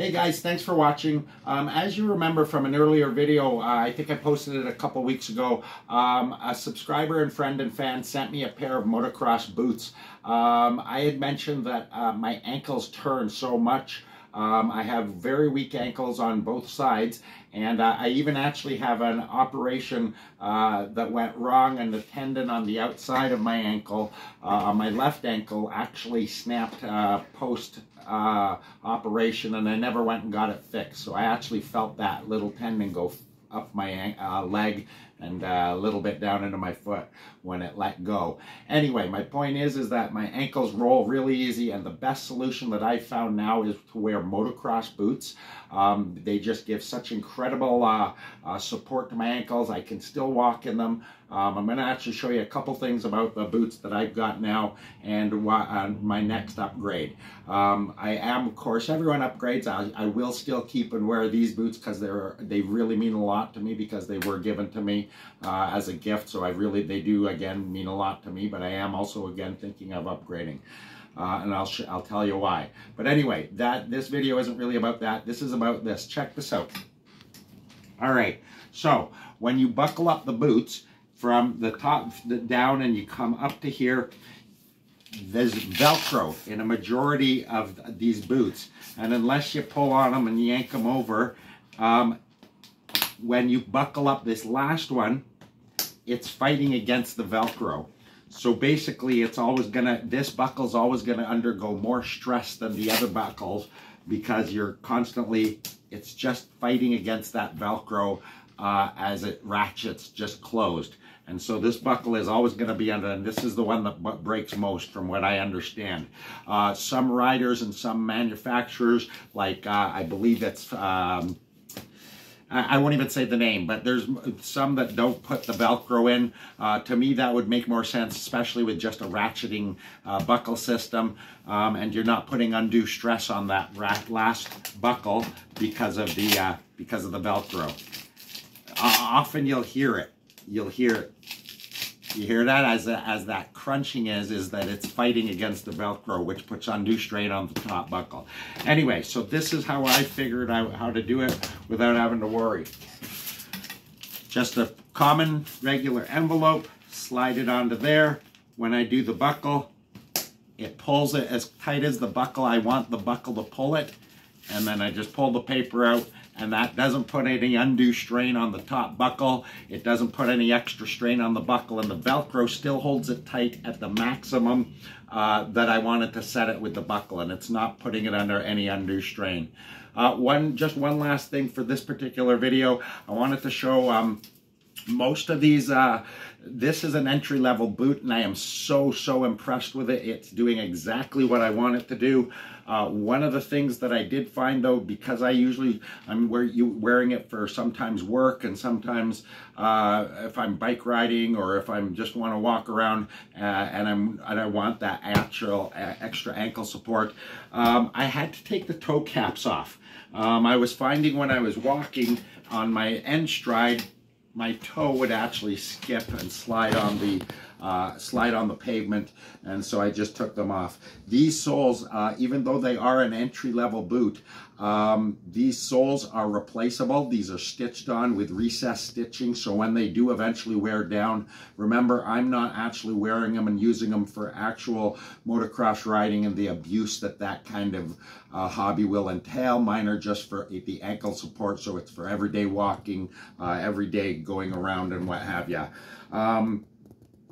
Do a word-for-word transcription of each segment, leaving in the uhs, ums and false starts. Hey guys, thanks for watching. Um, as you remember from an earlier video, uh, I think I posted it a couple weeks ago, um, a subscriber and friend and fan sent me a pair of motocross boots. Um, I had mentioned that uh, my ankles turn so much. Um, I have very weak ankles on both sides, and uh, I even actually have an operation uh, that went wrong, and the tendon on the outside of my ankle, uh, on my left ankle, actually snapped uh, post uh, operation, and I never went and got it fixed. So I actually felt that little tendon go up my uh, leg and uh, a little bit down into my foot when it let go. Anyway, my point is is that my ankles roll really easy, and the best solution that I found now is to wear motocross boots. Um, they just give such incredible uh, uh, support to my ankles. I can still walk in them. Um, I'm gonna actually show you a couple things about the boots that I've got now and uh, my next upgrade. Um, I am, of course, everyone upgrades. I, I will still keep and wear these boots because they're they really mean a lot to me, because they were given to me uh, as a gift. So I really, they do again mean a lot to me, but I am also again thinking of upgrading. Uh, and I'll, sh I'll tell you why. But anyway, that this video isn't really about that. This is about this. Check this out. All right, so when you buckle up the boots, from the top down and you come up to here, there's Velcro in a majority of these boots. And unless you pull on them and yank them over, um, when you buckle up this last one, it's fighting against the Velcro. So basically it's always gonna, this buckle's always gonna undergo more stress than the other buckles, because you're constantly, it's just fighting against that Velcro uh, as it ratchets just closed. And so this buckle is always going to be under, and this is the one that breaks most from what I understand. Uh, some riders and some manufacturers, like uh, I believe it's, um, I, I won't even say the name, but there's some that don't put the Velcro in. Uh, to me, that would make more sense, especially with just a ratcheting uh, buckle system. Um, and you're not putting undue stress on that last buckle because of the, uh, because of the Velcro. Uh, often you'll hear it. You'll hear it. You hear that as a, as that crunching is, is that it's fighting against the Velcro, which puts undue strain on the top buckle. Anyway, so this is how I figured out how to do it without having to worry. Just a common regular envelope, slide it onto there. When I do the buckle, it pulls it as tight as the buckle. I want the buckle to pull it. And then I just pull the paper out, and that doesn't put any undue strain on the top buckle. It doesn't put any extra strain on the buckle, and the Velcro still holds it tight at the maximum uh, that I wanted to set it with the buckle, and it's not putting it under any undue strain. Uh, one, just one last thing for this particular video. I wanted to show um, most of these, uh, this is an entry-level boot, and I am so, so impressed with it. It's doing exactly what I want it to do. Uh, one of the things that I did find, though, because I usually, I'm wear, you, wearing it for sometimes work, and sometimes uh, if I'm bike riding, or if I just want to walk around uh, and, I'm, and I want that actual uh, extra ankle support, um, I had to take the toe caps off. Um, I was finding when I was walking on my end stride, my toe would actually skip and slide on the uh, slide on the pavement, and so I just took them off. These soles, uh, even though they are an entry-level boot, um, these soles are replaceable. These are stitched on with recessed stitching, so when they do eventually wear down, remember, I'm not actually wearing them and using them for actual motocross riding and the abuse that that kind of uh, hobby will entail. Mine are just for the ankle support, so it's for everyday walking, uh, everyday going around and what have you. Um,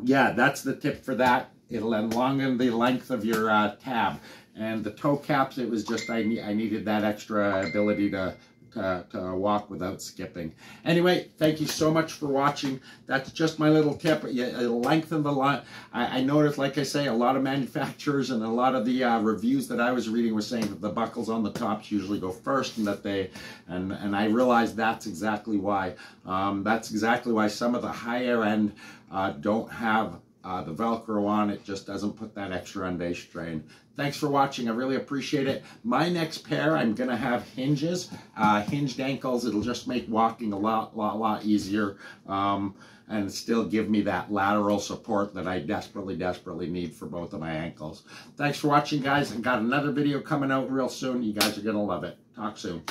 yeah, that's the tip for that. It'll elongate the length of your uh, tab. And the toe caps, it was just I, ne I needed that extra ability to, to, to walk without skipping. Anyway, thank you so much for watching. That's just my little tip. It'll lengthen the line. I, I noticed, like I say, a lot of manufacturers and a lot of the uh, reviews that I was reading were saying that the buckles on the tops usually go first, and that they, and, and I realized that's exactly why. Um, that's exactly why some of the higher end Uh, don't have uh, the Velcro on. It just doesn't put that extra undue strain. Thanks for watching. I really appreciate it. My next pair, I'm going to have hinges, uh, hinged ankles. It'll just make walking a lot, lot, lot easier. Um, and still give me that lateral support that I desperately, desperately need for both of my ankles. Thanks for watching, guys. I've got another video coming out real soon. You guys are going to love it. Talk soon.